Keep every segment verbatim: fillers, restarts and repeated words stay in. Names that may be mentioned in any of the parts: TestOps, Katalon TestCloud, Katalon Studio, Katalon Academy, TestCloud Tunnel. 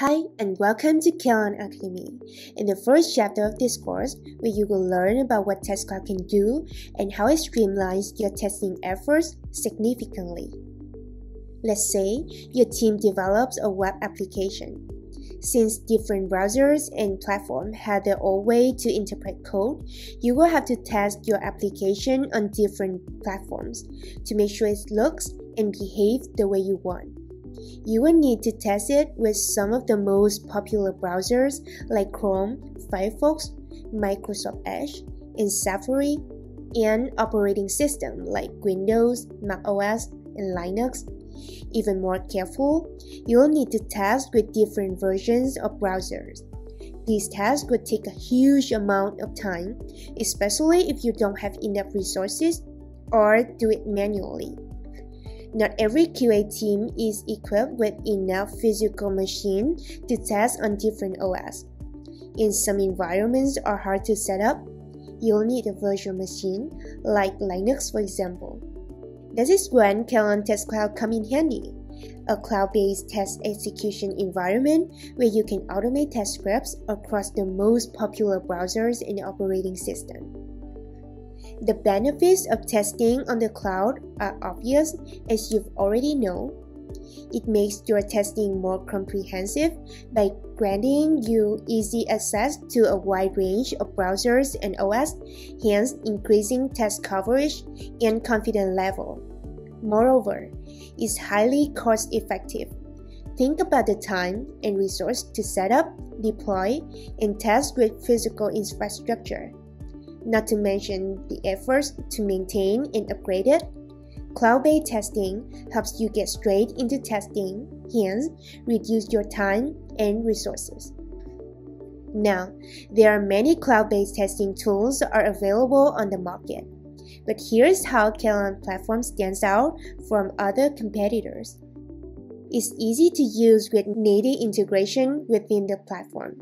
Hi and welcome to Katalon Academy. In the first chapter of this course, where you will learn about what TestCloud can do and how it streamlines your testing efforts significantly. Let's say your team develops a web application. Since different browsers and platforms have their own way to interpret code, you will have to test your application on different platforms to make sure it looks and behaves the way you want. You will need to test it with some of the most popular browsers like Chrome, Firefox, Microsoft Edge, and Safari, and operating systems like Windows, macOS, and Linux. Even more careful, you will need to test with different versions of browsers. These tests will take a huge amount of time, especially if you don't have enough resources or do it manually. Not every Q A team is equipped with enough physical machine to test on different O S. In some environments are hard to set up, you'll need a virtual machine, like Linux for example. This is when Katalon TestCloud comes in handy, a cloud-based test execution environment where you can automate test scripts across the most popular browsers and operating systems. The benefits of testing on the cloud are obvious, as you already know. It makes your testing more comprehensive by granting you easy access to a wide range of browsers and O S, hence increasing test coverage and confidence level. Moreover, it's highly cost-effective. Think about the time and resource to set up, deploy, and test with physical infrastructure. Not to mention the efforts to maintain and upgrade it. Cloud-based testing helps you get straight into testing, hence reduce your time and resources. Now, there are many cloud-based testing tools that are available on the market, but here's how Katalon platform stands out from other competitors. It's easy to use with native integration within the platform.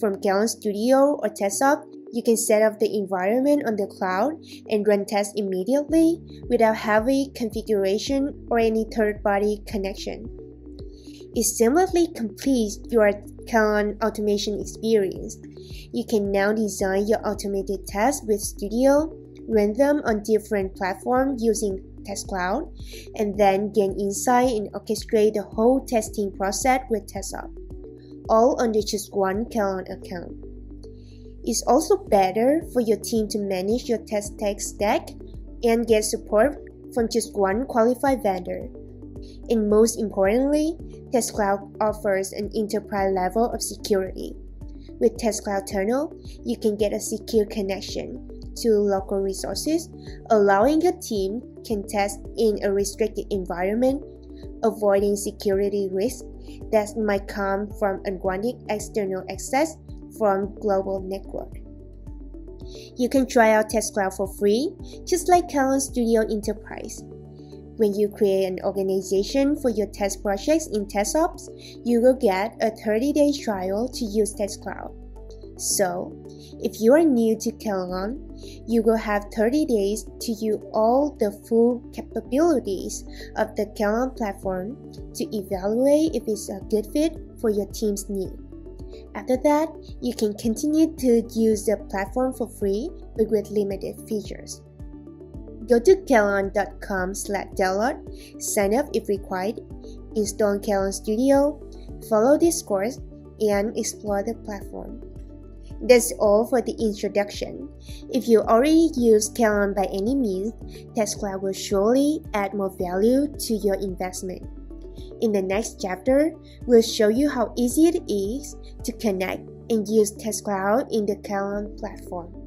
From Katalon Studio or TestOps, you can set up the environment on the cloud and run tests immediately without heavy configuration or any third-party connection. It seamlessly completes your Katalon automation experience. You can now design your automated tests with Studio, run them on different platforms using TestCloud, and then gain insight and orchestrate the whole testing process with TestOps, all under just one Katalon account. It's also better for your team to manage your test tech stack and get support from just one qualified vendor. And most importantly, TestCloud offers an enterprise level of security. With TestCloud Tunnel, you can get a secure connection to local resources, allowing your team can test in a restricted environment, avoiding security risks that might come from unwanted external access from global network. You can try out TestCloud for free, just like Katalon Studio Enterprise. When you create an organization for your test projects in TestOps, you will get a thirty day trial to use TestCloud. So, if you are new to Katalon, you will have thirty days to use all the full capabilities of the Katalon platform to evaluate if it's a good fit for your team's needs. After that, you can continue to use the platform for free but with limited features. Go to katalon dot com slash download, sign up if required, install Katalon Studio, follow this course, and explore the platform. That's all for the introduction. If you already use Katalon by any means, TestCloud will surely add more value to your investment. In the next chapter, we'll show you how easy it is to connect and use TestCloud in the Katalon platform.